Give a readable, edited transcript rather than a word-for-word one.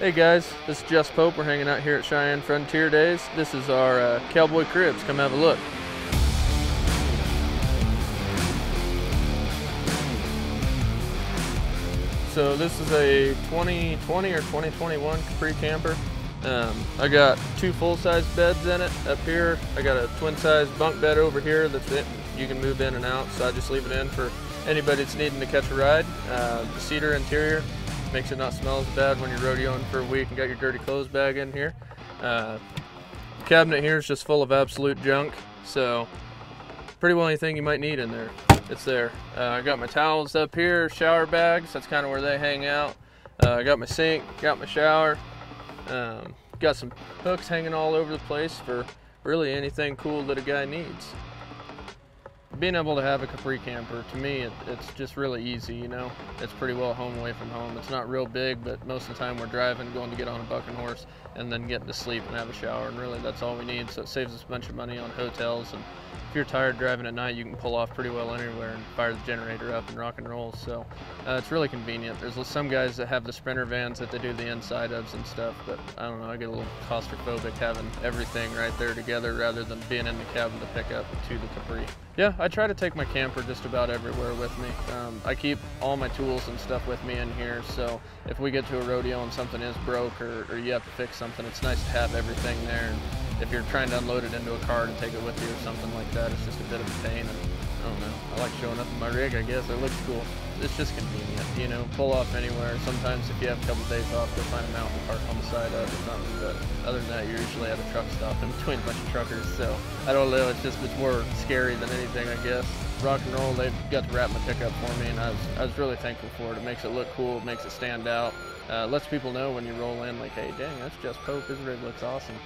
Hey guys, this is Jess Pope. We're hanging out here at Cheyenne Frontier Days. This is our Cowboy Cribs. Come have a look. So this is a 2020 or 2021 Capri camper. I got two full-size beds in it up here. I got a twin-size bunk bed over here that's it. You can move in and out, so I just leave it in for anybody that's needing to catch a ride. The cedar interior makes it not smell as bad when you're rodeoing for a week and got your dirty clothes bag in here. The cabinet here is just full of absolute junk, so pretty well anything you might need in there, it's there. I got my towels up here, shower bags, that's kind of where they hang out. I got my sink, got my shower, got some hooks hanging all over the place for really anything cool that a guy needs. Being able to have a Capri camper, to me, it's just really easy, you know? It's pretty well home away from home. It's not real big, but most of the time we're driving, going to get on a bucking horse, and then getting to sleep and have a shower, and really that's all we need, so it saves us a bunch of money on hotels, and if you're tired driving at night, you can pull off pretty well anywhere and fire the generator up and rock and roll, so it's really convenient. There's some guys that have the Sprinter vans that they do the inside ofs and stuff, but I don't know, I get a little claustrophobic having everything right there together rather than being in the cabin to pick up to the Capri. Yeah, I try to take my camper just about everywhere with me. I keep all my tools and stuff with me in here, so if we get to a rodeo and something is broke or you have to fix something, it's nice to have everything there. And if you're trying to unload it into a car and take it with you or something like that, it's just a bit of a pain. And I don't know, I like showing up in my rig, I guess. It looks cool. It's just convenient, you know, pull off anywhere. Sometimes if you have a couple days off, go find a mountain park on the side of or something, but other than that, you're usually at a truck stop in between a bunch of truckers, so I don't know, it's more scary than anything, I guess. Rock and roll, they got to wrap my pickup for me, and I was really thankful for it. It makes it look cool, it makes it stand out. Lets people know when you roll in, like, hey, dang, that's Jess Pope, his rig looks awesome.